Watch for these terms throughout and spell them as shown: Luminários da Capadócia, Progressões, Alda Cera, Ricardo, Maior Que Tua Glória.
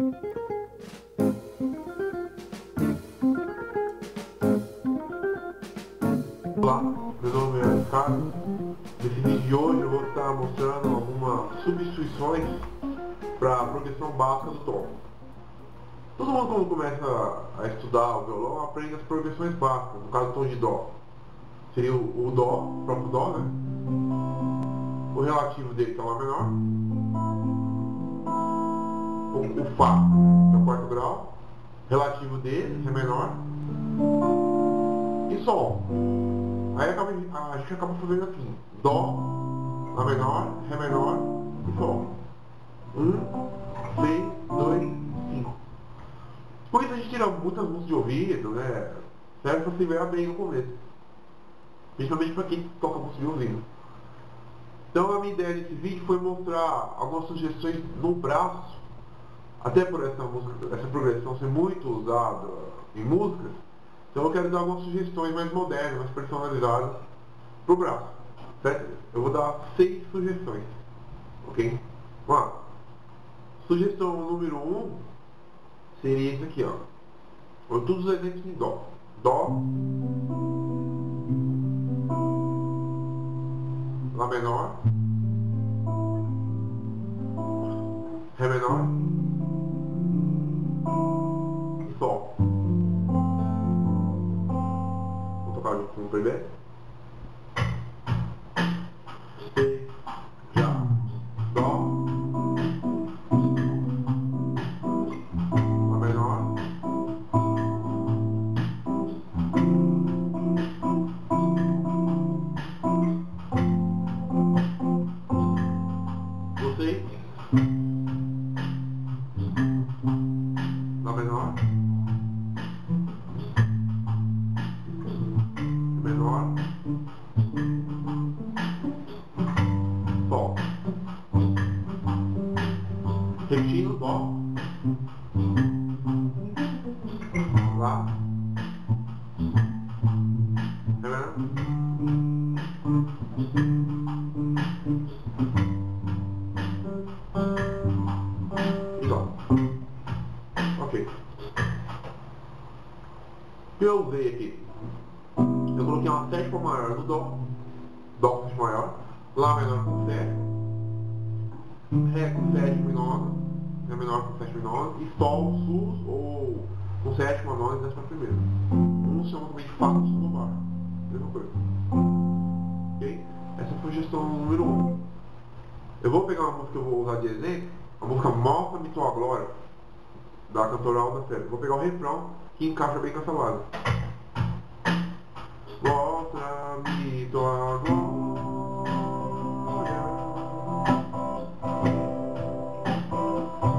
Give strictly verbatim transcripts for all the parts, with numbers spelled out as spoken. Olá, meu nome é Ricardo. Nesse vídeo de hoje eu vou estar mostrando algumas substituições para a progressão básica do tom. Todo mundo, quando começa a estudar o violão, aprende as progressões básicas. No caso, o tom de dó seria o, o dó, o próprio dó, né? O relativo dele, que é o lá menor, o, o fá, que é o quarto grau, relativo dele, ré menor e sol. Aí acaba, a gente acaba fazendo assim: dó, lá menor, ré menor e sol. um, seis, dois, cinco. Com isso a gente tira muitas músicas de ouvido, né? Serve para se ver bem no começo, principalmente para quem toca música de ouvido. Então a minha ideia desse vídeo foi mostrar algumas sugestões no braço, até por essa, música, essa progressão ser muito usada em músicas. Então eu quero dar algumas sugestões mais modernas, mais personalizadas pro braço, certo? Eu vou dar seis sugestões, ok? Vamos lá. Sugestão número um seria isso aqui, ó. Todos os exemplos de dó. Dó, lá menor, ré menor e sol. Vou tocar junto com o primeiro. C, já, dó, lá menor, lá menor, menor, sol. Repetindo, dó, lá, e dó. Eu usei aqui, eu coloquei uma sétima maior do dó, dó com sétima maior, lá menor com sétima, ré com sétima e nona, ré menor com sétima e nona, e sol, sus ou com sétima, nona e décima primeira. Um chama também de fá com sul do bar, mesma coisa. Ok? Essa foi a sugestão número um. Eu vou pegar uma música que eu vou usar de exemplo, a música Maior Que Tua Glória, da cantora Alda Cera. Vou pegar o refrão, que encaixa bem com essa base. Mostra-me tua glória,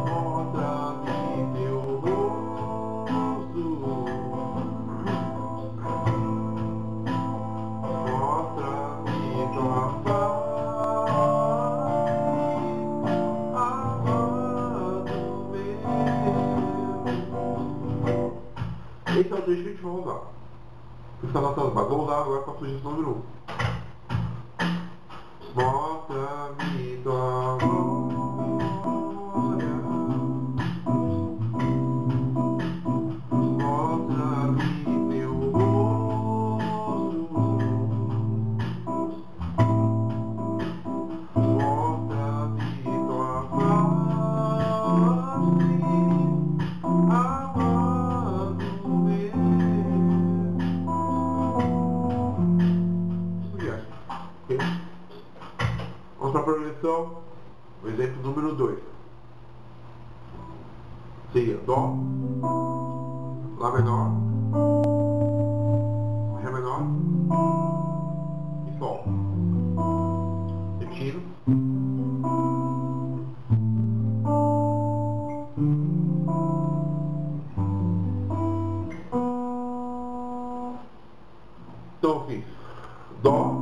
mostra-me teu rosto, mostra-me tua face. Esse é o trecho que a gente vai usar. Essa nossa base. Vamos usar agora com a sugestão número um. Mostra-me tua glória, mostra-me teu rosto, mostra-me tua face. Progressão, o exemplo número dois seria dó, lá menor, ré menor e sol. Repetindo, então eu fiz dó,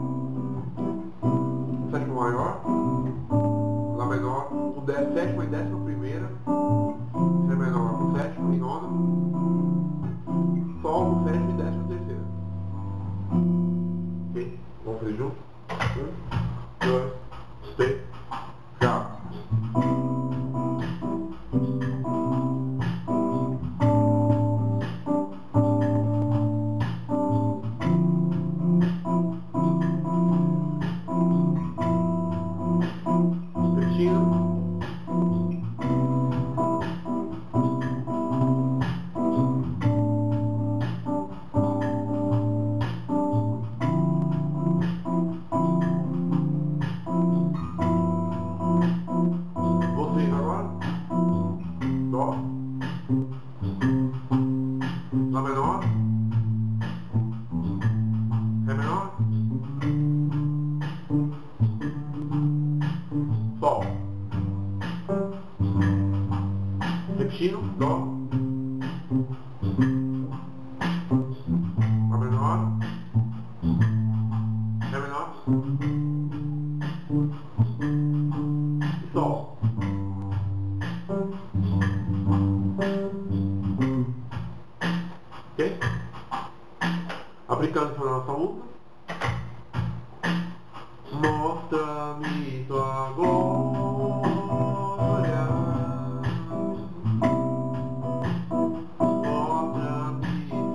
sétima maior, lá menor, o dez, sétima e décima primeira, ré menor com sétima e nona, sol com sétima e décima terceira. Ok? Vamos fazer junto? um, dois, Dó, Lá menor, Ré menor, Sol. Repetindo, Dó, Lá menor, Ré menor, Sol. Ok? Aplicando para a nossa luta. Mostra-me tua glória, mostra-me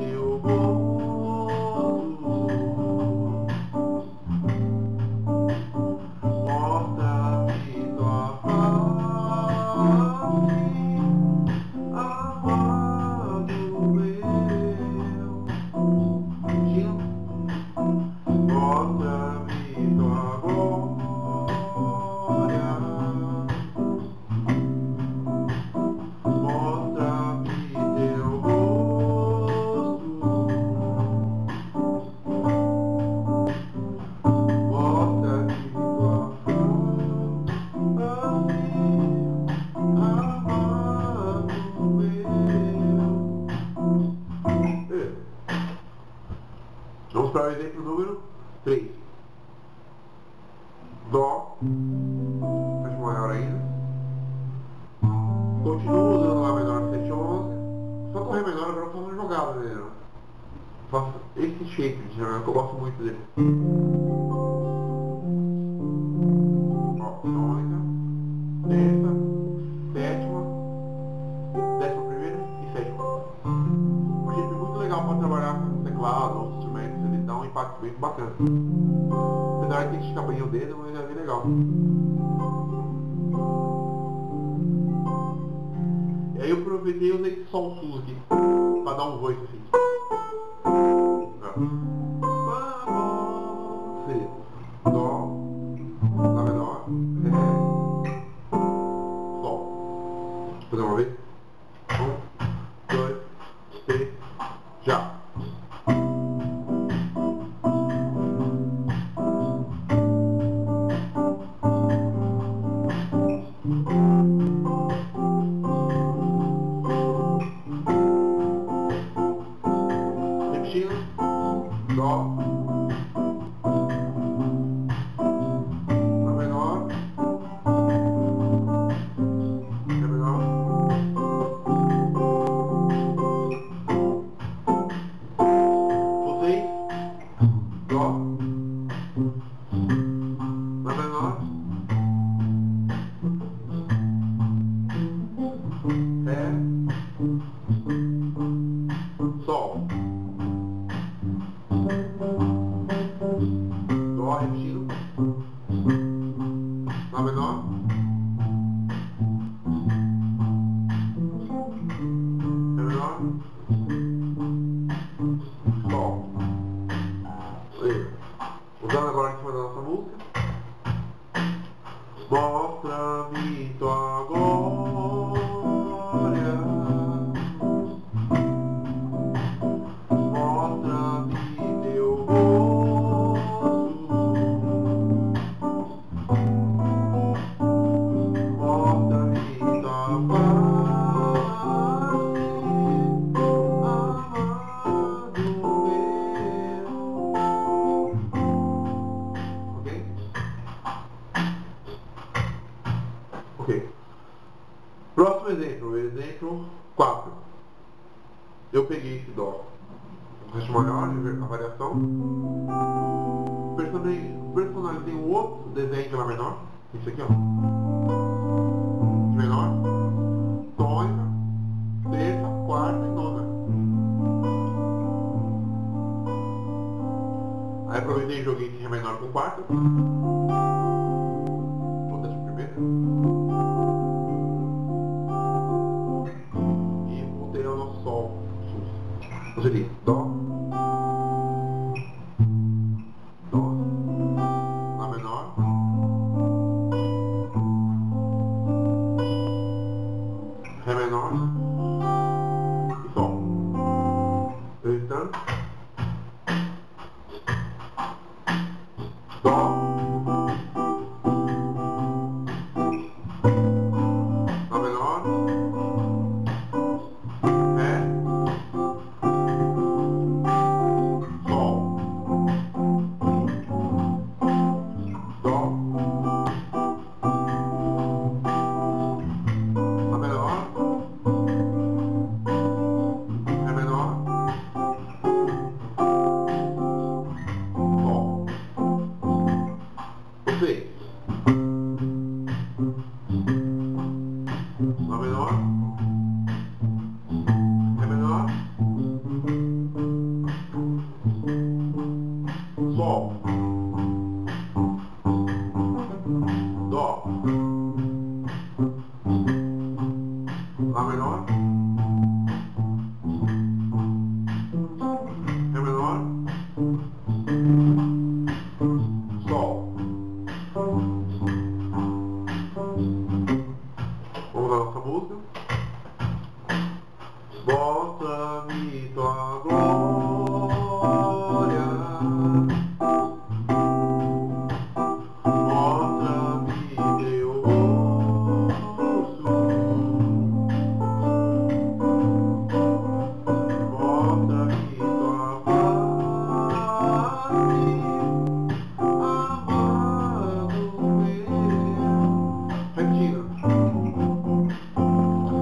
teu gozo, mostra-me tua face. Mostra-me tua glória, mostra-me teu rosto, mostra-me tua face, amado eu. Vamos para o exemplo número três. Dó, faz maior ainda. Continuo usando Lá menor sete onze. Só com Ré menor agora eu faço uma jogada nele. Faço esse shape de jogada que eu gosto muito dele. Ó, tônica, terça, sétima, décima primeira e sétima. Um shape muito legal para trabalhar com teclado, outros instrumentos, ele dá um impacto bem bacana. Na hora que a gente acaba o dedo, mas já vi legal. E aí eu aproveitei e usei só um sus aqui, pra dar um voice assim. C, Dó, Lá menor, Ré, Sol. Deixa eu fazer uma vez. Um, dois, três, já. Dó, Lá menor, Ré menor, Soltei, Dó, Lá menor, Ré, Sol. Dó, repetindo, Lá menor, Ré menor, Sol. Usando agora em cima da nossa música. Mostra-me tua glória, ok. Próximo exemplo, exemplo quatro. Eu peguei esse Dó, acho maior, a variação. Personalizei um outro desenho de Lá menor, isso aqui, ó. Menor, tônica, terça, quarta e nona. Aí aproveitei e joguei esse Ré menor com quarta. Vou deixar primeiro. Seria Dó, Dó, Lá menor, Ré menor. menor e sol. Portanto, dó, dó menor, ré, sol, dó, dó menor, ré menor, sol. Perfeito. Lá menor, Ré menor, Sol, Dó, Lá menor, Ré menor, Sol. Vamos lá, nossa música. Mostra-me tua glória, mostra-me teu rosto, mostra-me tua face, amado meu. Repetindo. Mostra-me tua glória, mostra-me teu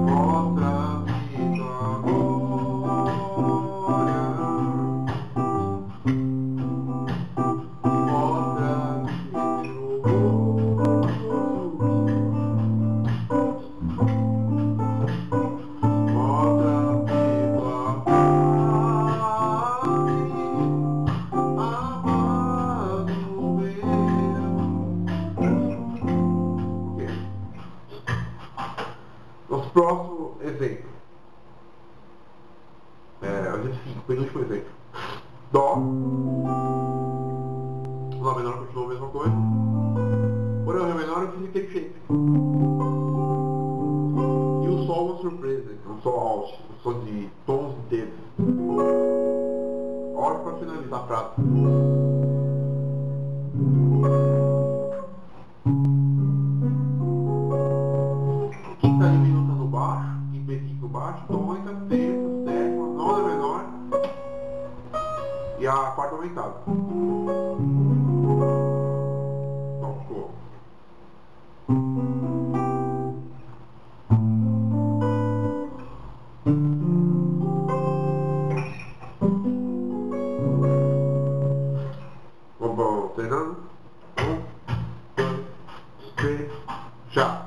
rosto, mostra-me tua face, amado meu. Ok. Nosso próximo exemplo. É, a gente fica com o último exemplo. Dó. Lá menor continua a mesma coisa. Porém, o Ré menor eu fiz aquele shape. E o Sol é uma surpresa. Um Sol alt. Um Sol de tons inteiros. A hora para finalizar a frase. Quinta diminuta no baixo. B cinco baixo, tônica, terça, sétima, nona menor e a quarta aumentada. Então ficou. Vamos alternando. Um, dois, três, já.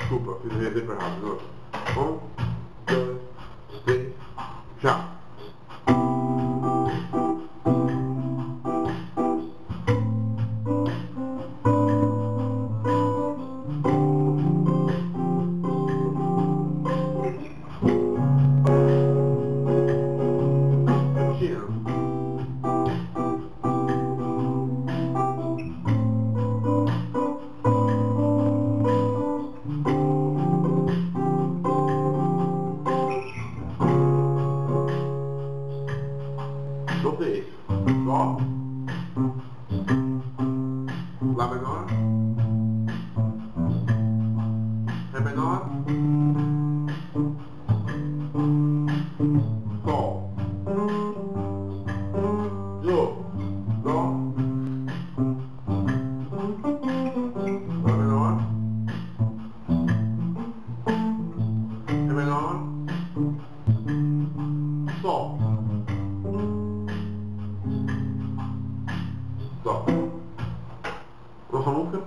Desculpa, fiz o exemplo errado. Um, dois, três, já! Dó, Lá menor, Ré menor, Sol. De novo, Dó, Lá menor, Ré menor, Sol. Dó. Nossa música.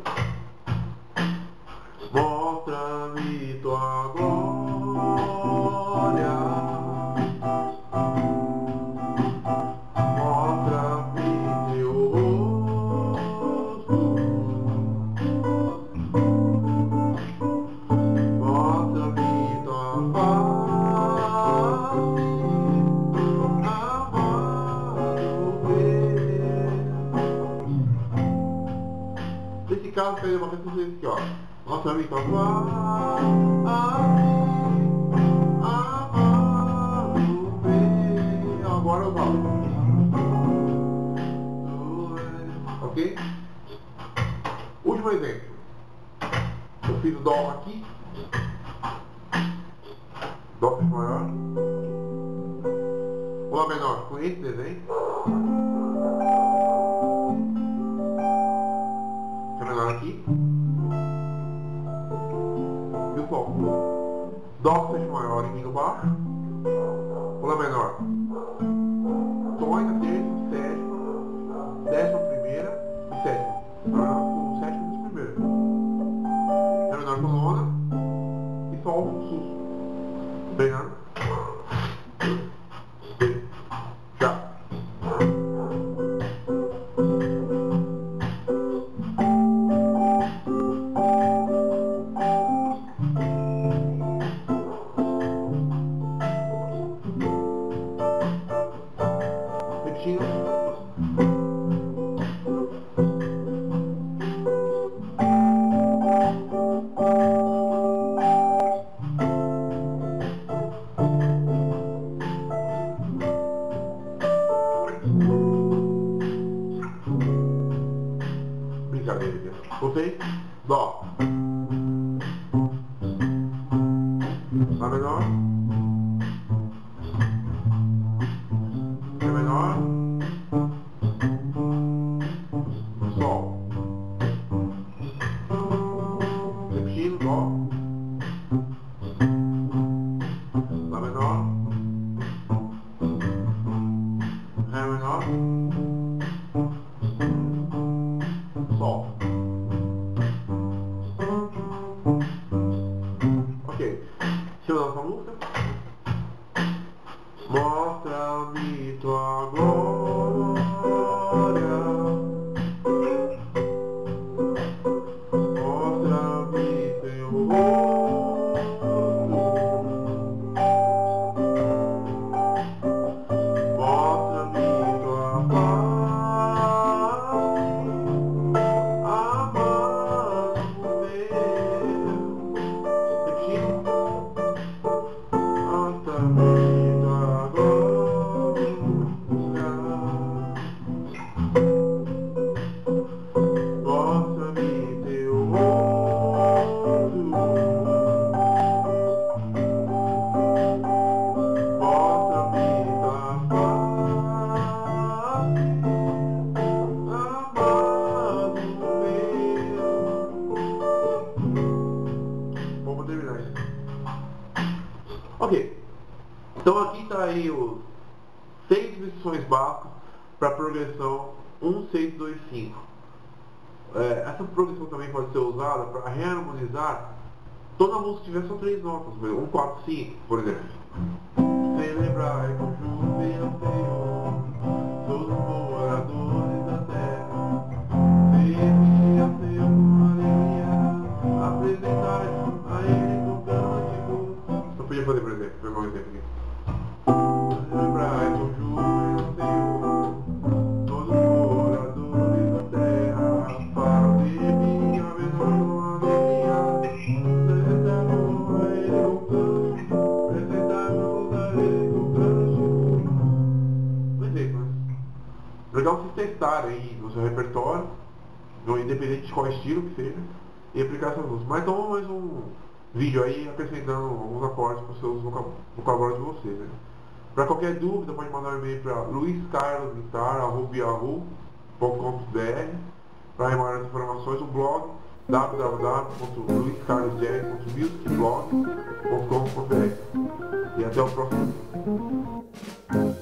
Mostra-me tua glória, mostra-me teu rosto, mostra-me tua face, não tem uma coisa que diz, ó. Nosso amigo, ó. Agora eu volto. Ok? Último exemplo. Eu fiz o Dó aqui. Dó maior. O Lá menor com esse desenho. Fá menor aqui. E o Sol. Dó sexto maior em Mi no baixo. O Lá menor. Tôs na terça, sétima, décima primeira e sétima. Com sétima dos primeiros. Fá menor com nona. E Sol com sus. Treinando. Já. Repetindo. Brincadeira, voltei, Dó, Lá menor, Ré menor, Sol, repetindo, Dó, Lá menor, Ré menor, Mostra-me tua glória, mostra-me teu rosto, mostra-me tua paz, amado meu, repetindo. Ok, então aqui está aí os seis lições básicas para a progressão um, seis, dois, cinco. É, essa progressão também pode ser usada para reharmonizar toda a música que tiver só três notas, um, quatro, cinco, por exemplo. Celebrai com júbilo ao Senhor, todos os moradores da terra, servir ao Senhor com alegria, apresentai a Ele com cântico. Eu podia fazer, por exemplo, pegar um exemplo aqui. Celebrai com júbilo ao Senhor, todos os moradores da terra, servir ao Senhor com alegria, apresentai a Ele com cântico, apresentai-vos a Ele com cântico. Por exemplo, é legal vocês testarem aí no seu repertório, independente de qual estilo que seja, e aplicar essas músicas. Mas então mais um vídeo aí acrescentando alguns acordes para os seus vocabulários de vocês, né? Para qualquer dúvida pode mandar um e-mail para luiz carlos guitar ponto com ponto br. Para maiores informações, o blog w w w ponto luiz carlos guitar ponto music blog ponto com ponto br. E até o próximo vídeo.